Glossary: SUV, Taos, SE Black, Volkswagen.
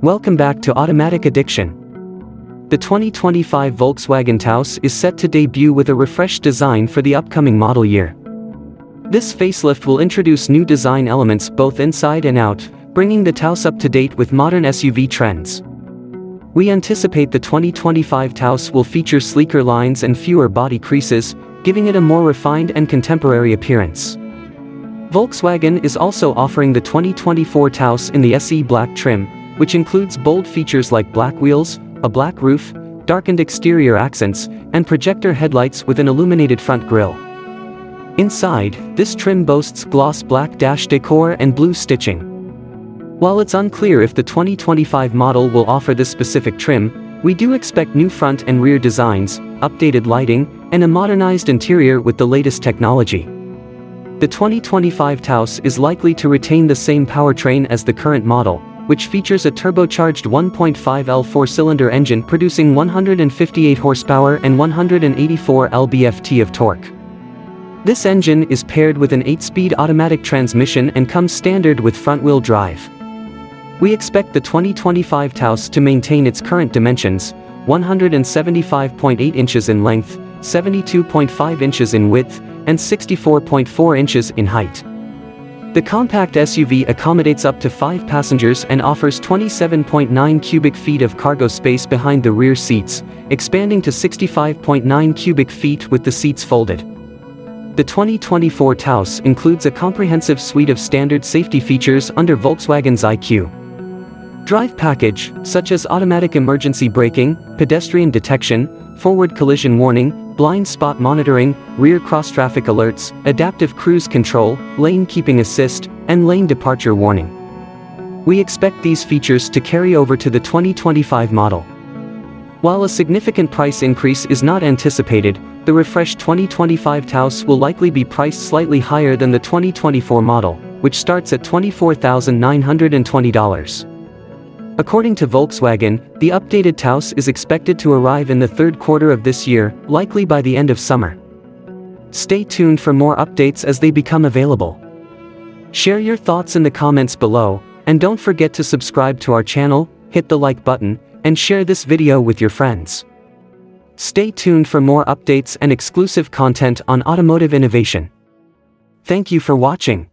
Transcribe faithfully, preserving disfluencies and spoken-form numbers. Welcome back to Automatic Addiction. The twenty twenty-five Volkswagen Taos is set to debut with a refreshed design for the upcoming model year. This facelift will introduce new design elements both inside and out, bringing the Taos up to date with modern S U V trends. We anticipate the twenty twenty-five Taos will feature sleeker lines and fewer body creases, giving it a more refined and contemporary appearance. Volkswagen is also offering the twenty twenty-four Taos in the S E black trim, which includes bold features like black wheels, a black roof, darkened exterior accents, and projector headlights with an illuminated front grille. Inside, this trim boasts gloss black dash decor and blue stitching. While it's unclear if the twenty twenty-five model will offer this specific trim, we do expect new front and rear designs, updated lighting, and a modernized interior with the latest technology. The twenty twenty-five Taos is likely to retain the same powertrain as the current model, which features a turbocharged one point five liter four-cylinder engine producing one hundred fifty-eight horsepower and one hundred eighty-four pound-feet of torque. This engine is paired with an eight-speed automatic transmission and comes standard with front-wheel drive. We expect the twenty twenty-five Taos to maintain its current dimensions, one hundred seventy-five point eight inches in length, seventy-two point five inches in width, and sixty-four point four inches in height. The compact S U V accommodates up to five passengers and offers twenty-seven point nine cubic feet of cargo space behind the rear seats, expanding to sixty-five point nine cubic feet with the seats folded. The twenty twenty-four Taos includes a comprehensive suite of standard safety features under Volkswagen's I Q.drive package, such as automatic emergency braking, pedestrian detection, forward collision warning, blind spot monitoring, rear cross-traffic alerts, adaptive cruise control, lane keeping assist, and lane departure warning. We expect these features to carry over to the twenty twenty-five model. While a significant price increase is not anticipated, the refreshed twenty twenty-five Taos will likely be priced slightly higher than the twenty twenty-four model, which starts at twenty-four thousand nine hundred twenty dollars. According to Volkswagen, the updated Taos is expected to arrive in the third quarter of this year, likely by the end of summer. Stay tuned for more updates as they become available. Share your thoughts in the comments below, and don't forget to subscribe to our channel, hit the like button, and share this video with your friends. Stay tuned for more updates and exclusive content on automotive innovation. Thank you for watching.